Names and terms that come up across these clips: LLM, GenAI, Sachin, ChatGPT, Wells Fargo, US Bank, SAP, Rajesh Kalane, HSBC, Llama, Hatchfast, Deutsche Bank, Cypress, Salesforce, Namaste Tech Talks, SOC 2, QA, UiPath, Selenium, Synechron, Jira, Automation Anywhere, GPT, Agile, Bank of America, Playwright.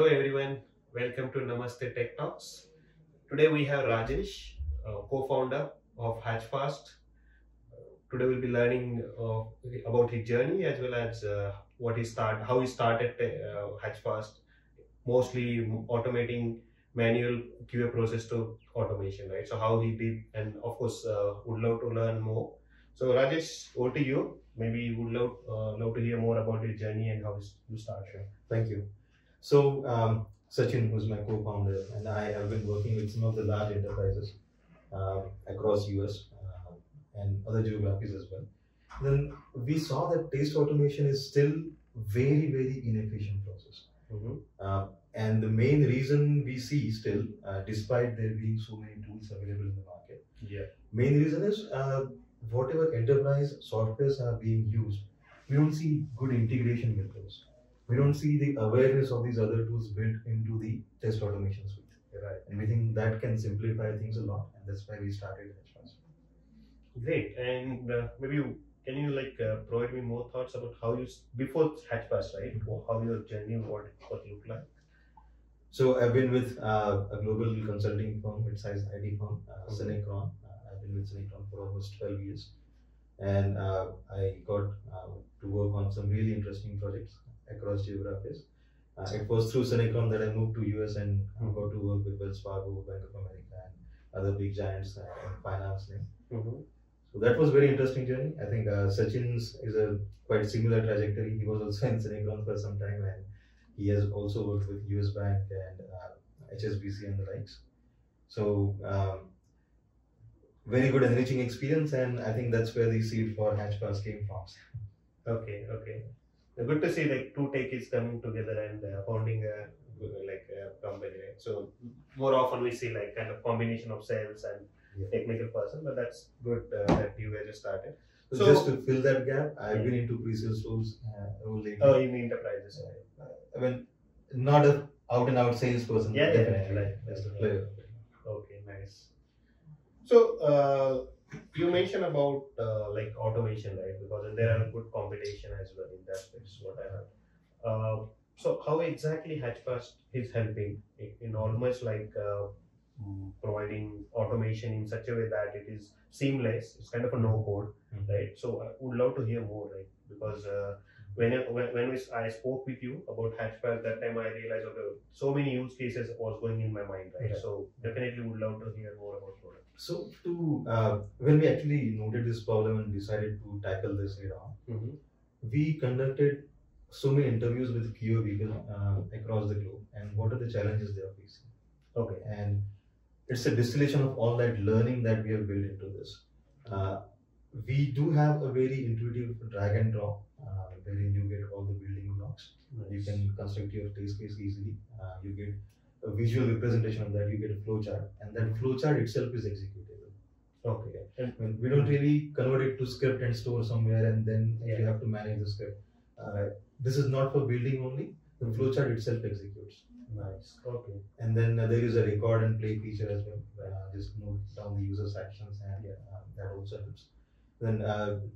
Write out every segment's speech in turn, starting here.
Hello everyone, welcome to Namaste Tech Talks. Today we have Rajesh, co-founder of Hatchfast. Today we'll be learning about his journey as well as how he started Hatchfast, mostly automating manual QA process to automation, right? So how he did, and of course would love to learn more. So Rajesh, over to you. Maybe you would love to hear more about your journey and how you started. Sure. Thank you. So Sachin, who's my co-founder, and I have been working with some of the large enterprises across US and other geographies as well. Then we saw that test automation is still very, very inefficient process. Mm-hmm. And the main reason we see still, despite there being so many tools available in the market, yeah, main reason is whatever enterprise softwares are being used, we don't see good integration with those. We don't see the awareness of these other tools built into the test automation suite. Right. And we think that can simplify things a lot, and that's why we started Hatchfast. Great. And maybe can you provide me more thoughts about how you, before Hatchfast, right? How your journey, what looked like? So I've been with a global consulting firm, mid-sized IT firm, Synechron. I've been with Synechron for almost 12 years. And I got to work on some really interesting projects across geographies. It was through Synechron that I moved to US and got to work with Wells Fargo, Bank of America, and other big giants in finance. So that was a very interesting journey. I think Sachin's is a quite similar trajectory. He was also in Synechron for some time, and he has also worked with US Bank and HSBC and the likes. So very good enriching experience, and I think that's where the seed for Hatchfast came from. Okay, okay. Good to see like two techies coming together and founding a company, right? So more often we see like kind of combination of sales and technical person, but that's good that you guys started. So just to fill that gap, I've been into pre-sales roles. Oh, you mean enterprises? Right? I mean, not an out-and-out sales person. Yeah, definitely. Right. That's the flavor. Okay, nice. So you mentioned about automation, right? Because there are good competition as well in that space. What I heard. So how exactly Hatchfast is helping in almost like providing automation in such a way that it is seamless. It's kind of a no-code, right? So I would love to hear more, right? Because when I spoke with you about Hatchfast, that time I realized so many use cases was going in my mind, right? So definitely would love to hear more about product. So when we actually noted this problem and decided to tackle this head-on, we conducted so many interviews with QA people across the globe, and what are the challenges they are facing. Okay. And it's a distillation of all that learning that we have built into this. We do have a very intuitive drag and drop, wherein you get all the building blocks. Nice. You can construct your test case easily. You get a visual representation of that. You get a flowchart, and that flowchart itself is executable. Okay. And we don't really convert it to script and store somewhere, and then you have to manage the script. This is not for building only. The flowchart itself executes. Nice. Okay. And then there is a record and play feature as well. Just note down the user's actions, and that also helps. Then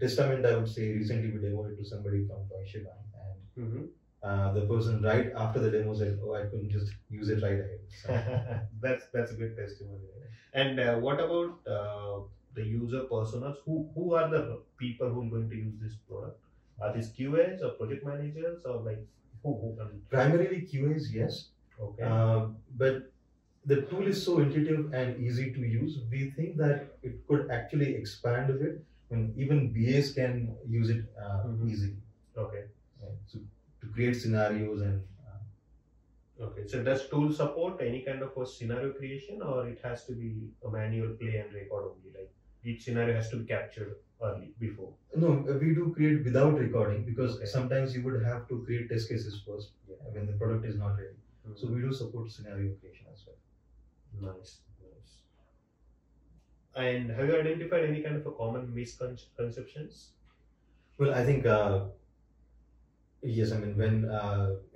testament, I would say recently we demoed it to somebody from Deutsche Bank, and the person right after the demo said, "Oh, I couldn't just use it right away." So. that's a good testimony. And what about the user personas? Who are the people who are going to use this product? Are these QAs or project managers or like who? Primarily QAs, yes. Okay. But the tool is so intuitive and easy to use. We think that it could actually expand a bit. And even BAs can use it easily. Okay. Right. So to create scenarios and. Okay. So does tool support any kind of a scenario creation, or it has to be a manual play and record only? Like each scenario has to be captured early before. No, we do create without recording because sometimes you would have to create test cases first when the product is not ready. So we do support scenario creation as well. Nice. And have you identified any kind of a common misconceptions? Well, I think, yes, I mean, when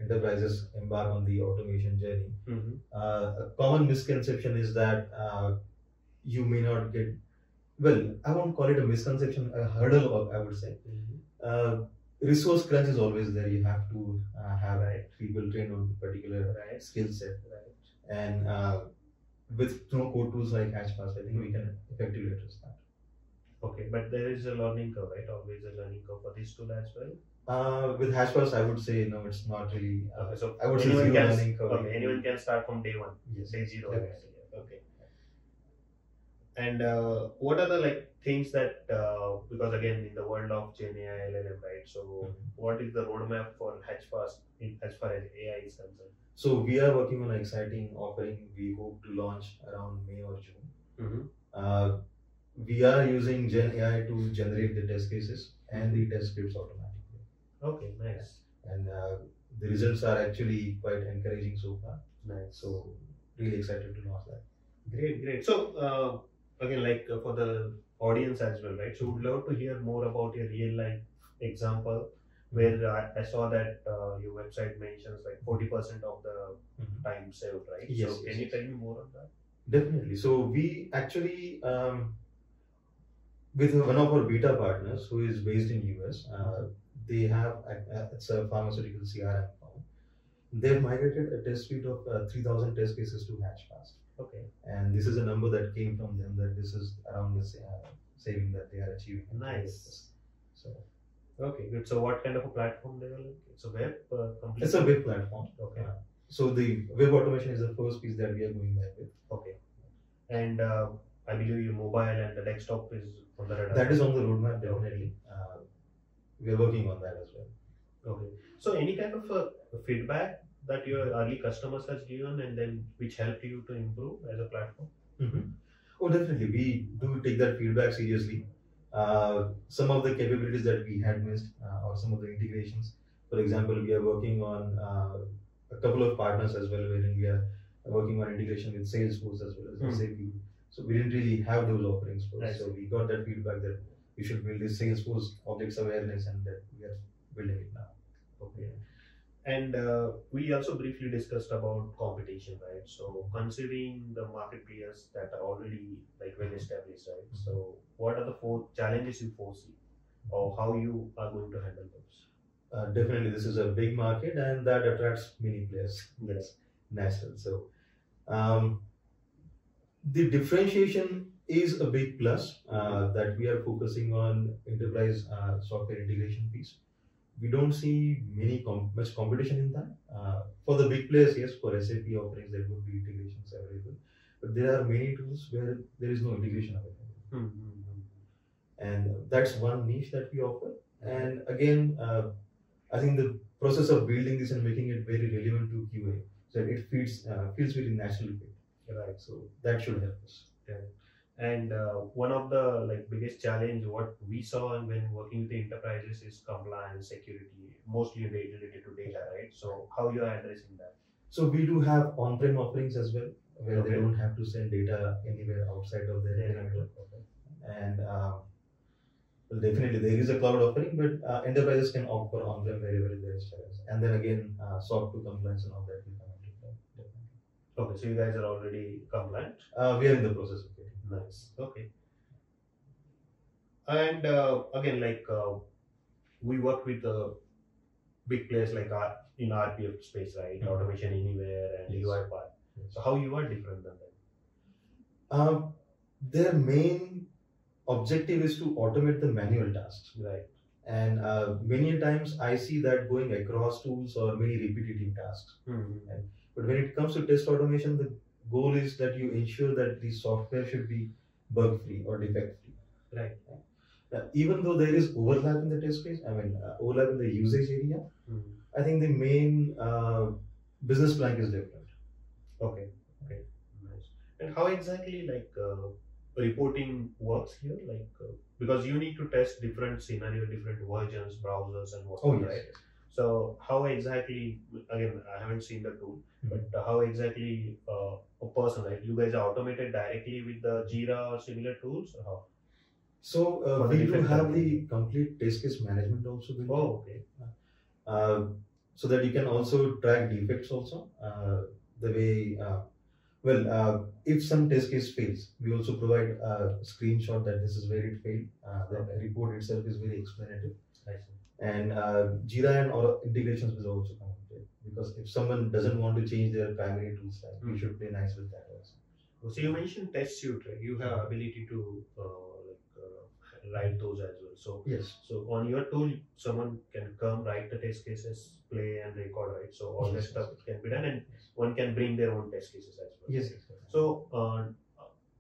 enterprises embark on the automation journey, a common misconception is that you may not get, well, I won't call it a misconception, a hurdle, I would say. resource crunch is always there. You have to have people trained on particular skill set, and with code tools like Hatchfast, I think we can effectively address that. Okay, but there is a learning curve, right? Always a learning curve for this tool as well. With Hatchfast, I would say no, it's not really. So I would say zero learning curve. Okay, anyone can start from day one. Yes. Say zero. Yes. Okay. And what are the things that because again in the world of GenAI, LLM, right? So what is the roadmap for Hatchfast as far as AI is concerned? So we are working on an exciting offering. We hope to launch around May or June. We are using GenAI to generate the test cases and the test scripts automatically. Okay, nice. And the results are actually quite encouraging so far. Nice. So really excited to launch that. Great, great. So again, for the audience as well, right? So would love to hear more about your real life example where I saw that your website mentions 40% of the time saved, right? Yes. So can you tell me more on that? Definitely. So we actually with one of our beta partners who is based in US, they have it's a pharmaceutical CRM firm. They've migrated a test suite of 3,000 test cases to Hatchfast. Okay. And this is a number that came from them, that this is around the saving that they are achieving. Nice. So. Okay, good. So what kind of a platform they are looking? It's a web. It's a web platform. Okay. So the web automation is the first piece that we are going live with. Okay. And I believe your mobile and the desktop is on the radar. That is on the roadmap, definitely. We are working on that as well. Okay. So any kind of feedback that your early customers has given, and then which helped you to improve as a platform? Oh, definitely. We do take that feedback seriously. Some of the capabilities that we had missed, or some of the integrations. For example, we are working on a couple of partners as well, wherein we are working on integration with Salesforce as well as SAP. So we didn't really have those offerings first. Right. So we got that feedback that we should build this Salesforce objects awareness, and that we are building it now. Okay. And we also briefly discussed about competition, right? So considering the market players that are already well established, right? So what are the four challenges you foresee, or how you are going to handle those? Definitely, this is a big market, and that attracts many players. That's natural. So the differentiation is a big plus that we are focusing on enterprise software integration piece. We don't see much competition in that. For the big players, yes, for SAP offerings, there would be integrations available. But there are many tools where there is no integration available. And that's one niche that we offer. And again, I think the process of building this and making it very relevant to QA, so it feels very natural fit. Right. So that should help us. Yeah. And one of the biggest challenge what we saw when working with the enterprises is compliance, security, mostly related to data, right? So how you are addressing that? So we do have on-prem offerings as well, where they don't have to send data anywhere outside of their network. And well, definitely there is a cloud offering, but enterprises can opt for on-prem wherever there is challenge. And then again, SOC 2 compliance and all that will come into play. Okay, so you guys are already compliant? We are in the process of getting. Nice. Okay. And again, we work with big players in RPF space, right? Automation Anywhere and UiPath. Yes. So how you are different than them? Their main objective is to automate the manual tasks. Right. And many times I see that going across tools or many repetitive tasks. Right? But when it comes to test automation, the goal is that you ensure that the software should be bug-free or defect-free. Right. Now, even though there is overlap in the test case, overlap in the usage area, I think the main business plan is different. Okay. Okay. Nice. And how exactly reporting works here? Because you need to test different scenario, different versions, browsers, and whatnot. Oh, yes. Right? So how exactly, again, I haven't seen the tool, but how exactly a person, you guys are automated directly with the Jira or similar tools? Or how? So we do have the complete test case management also. Oh, okay. So that you can also track defects also. The way, if some test case fails, we also provide a screenshot that this is where it failed. The report itself is very explanative. And Jira and all integrations will also come into it. Because if someone doesn't want to change their primary tool stack, we should play nice with that also. So you mentioned test suite, right? You have ability to write those as well. So yes. So on your tool, someone can come write the test cases, play and record, right? So all that stuff can be done, and one can bring their own test cases as well. Yes. So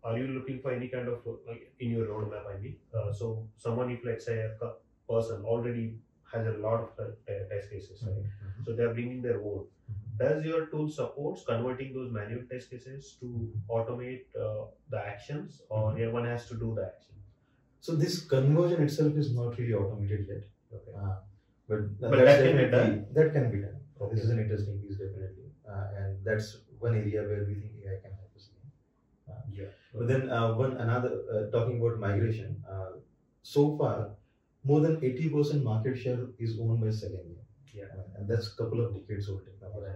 are you looking for any kind of like in your roadmap? I mean, so someone, if let's say a person already has a lot of test cases, right? Mm-hmm. So they are bringing their own. Does your tool supports converting those manual test cases to automate the actions, or everyone has to do the action? So this conversion itself is not really automated yet. Okay. But that can be done. That can be done. Okay. This is an interesting piece, definitely, and that's one area where we think AI can help us. Yeah. But then talking about migration. So far, more than 80% market share is owned by Selenium. Yeah. And that's a couple of decades old technology.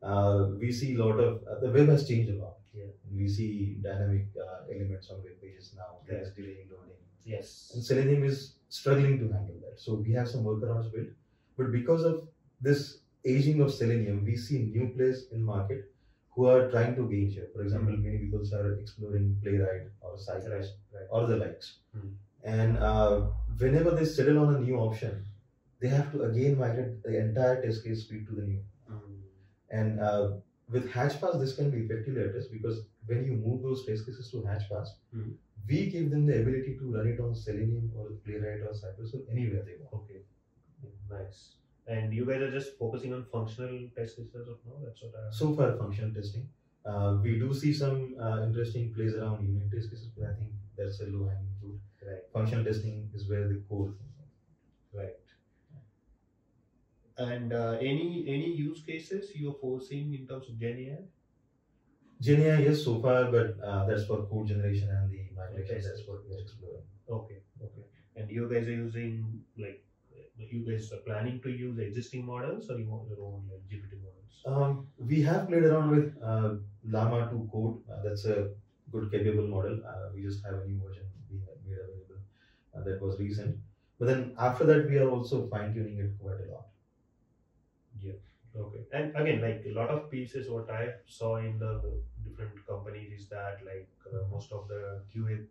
Right. We see a lot of the web has changed a lot. Yeah. We see dynamic elements on web pages now. Right. There's delaying loading. Yes. And Selenium is struggling to handle that. So we have some workarounds built, but because of this aging of Selenium, we see new players in market who are trying to gain share. For example, many people are exploring Playwright or Cypress or the likes. And whenever they settle on a new option, they have to again migrate the entire test case suite to the new. And with Hatchfast, this can be effectively addressed, because when you move those test cases to Hatchfast, we give them the ability to run it on Selenium or Playwright or Cypress or anywhere they want. Okay, nice. And you guys are just focusing on functional test cases as of now? That's what I... So far, functional testing. We do see some interesting plays around unit test cases, but I think that's a low-hanging fruit. Right. Functional testing is where the core thing is. Right. And any use cases you are foreseeing in terms of GenAI? GenAI, yes, so far, but that's for code generation and the migration. That's what we're exploring. Okay, okay. And you guys are using, like, you guys are planning to use existing models, or you want your own like, GPT models? We have played around with Llama to code. That's a good capable model. We just have a new version being made available that was recent. But then after that, we are also fine-tuning it quite a lot. Yeah. Okay. And again, like a lot of pieces, what I saw in the different companies is that like most of the QA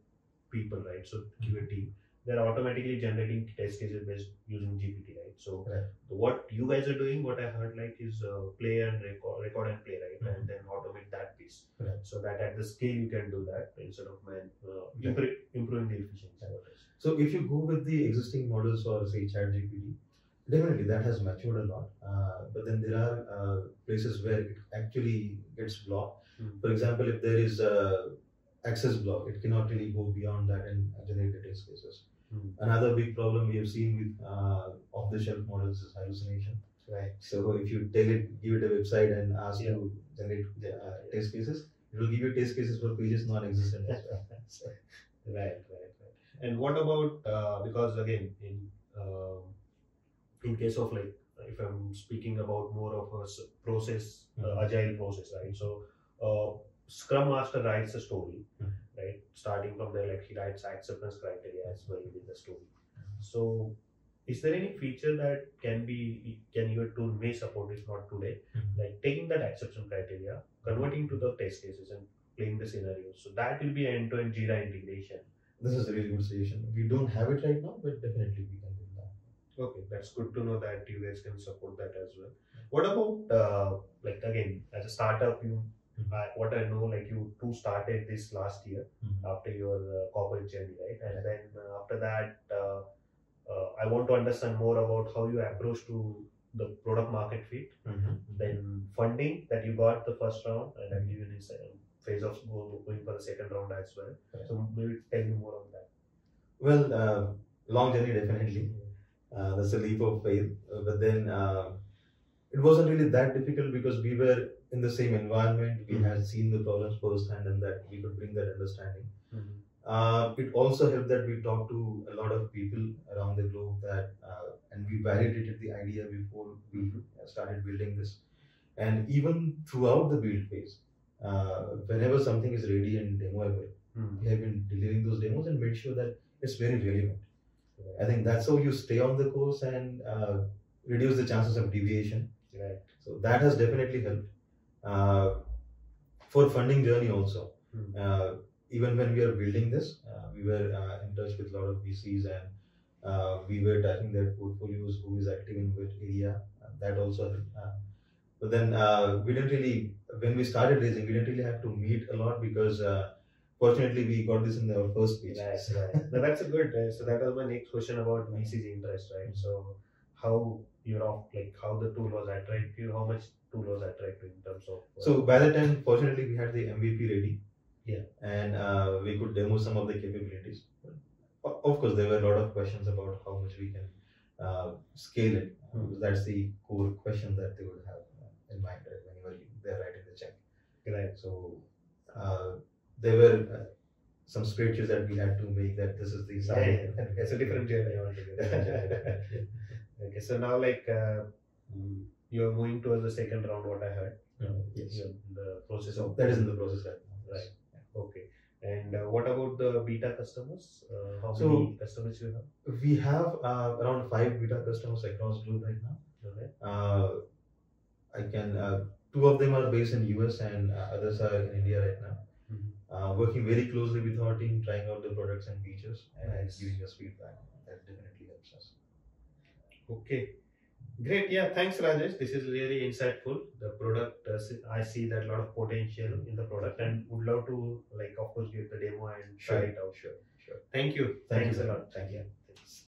people, right? So QA team, they're automatically generating test cases based using GPT, right? So what you guys are doing, what I heard like is play and record and play, right? And then automate that piece, so that at the scale you can do that instead of improving the efficiency. So if you go with the existing models or say ChatGPT. Definitely, that has matured a lot, but then there are places where it actually gets blocked. For example, if there is an access block, it cannot really go beyond that and generate the test cases. Another big problem we have seen with off-the-shelf models is hallucination. Right. So if you tell it, give it a website and ask you to generate test cases, it will give you test cases for pages non-existent as well. Right. And what about, because again, in case of like, if I'm speaking about more of a process, agile process, right? So, Scrum Master writes a story, right? Starting from there, like he writes acceptance criteria as well within the story. So, is there any feature that can your tool may support if not today? Like taking that acceptance criteria, converting to the test cases and playing the scenarios. So that will be end-to-end Jira integration. This is a really good suggestion. We don't have it right now, but definitely we can. Okay, that's good to know that you guys can support that as well. What about like again as a startup, you what I know like you two started this last year after your corporate journey, right? And then after that, I want to understand more about how you approach to the product market fit, then funding that you got the first round, and then you in phase of going for the second round as well. So maybe tell me more on that. Well, long journey definitely. That's a leap of faith, but then it wasn't really that difficult because we were in the same environment. We had seen the problems firsthand, and that we could bring that understanding. It also helped that we talked to a lot of people around the globe that, and we validated the idea before we started building this. And even throughout the build phase, whenever something is ready and demoable, we have been delivering those demos and made sure that it's very relevant. I think that's how you stay on the course and reduce the chances of deviation. Right. So that has definitely helped for funding journey also. Hmm. Even when we are building this, we were in touch with a lot of VCs and we were tracking their portfolios, who is active in which area. That also helped. But then we didn't really, when we started raising, we didn't really have to meet a lot because fortunately we got this in our first page. Nice, right. No, that's a good. So that was my next question about VC's interest, right? So how, you know, like how the tool was attractive, how much tool was attractive in terms of. So by that time, fortunately, we had the MVP ready. Yeah. And we could demo some of the capabilities. Of course, there were a lot of questions about how much we can scale it. Because that's the core question that they would have in mind whenever they're writing the check. Right. So there were some spreadsheets that we had to make that this is the sum. Yeah, yeah. It's a different journey altogether. Okay. So now, like you're moving towards the second round. What I heard. Yes. The process of that is in the process right now. Right. Okay. And what about the beta customers? How many customers you have? We have around 5 beta customers across globe right now. Okay. Two of them are based in US and others are in India right now. Mm-hmm. Working very closely with our team, trying out the products and features and giving us feedback. That definitely helps us. Okay. Great. Yeah. Thanks, Rajesh. This is really insightful. The product, I see that a lot of potential in the product and would love to, like, of course, give the demo and try it out. Sure. Thank you. Thanks a lot. Thank you. Thanks.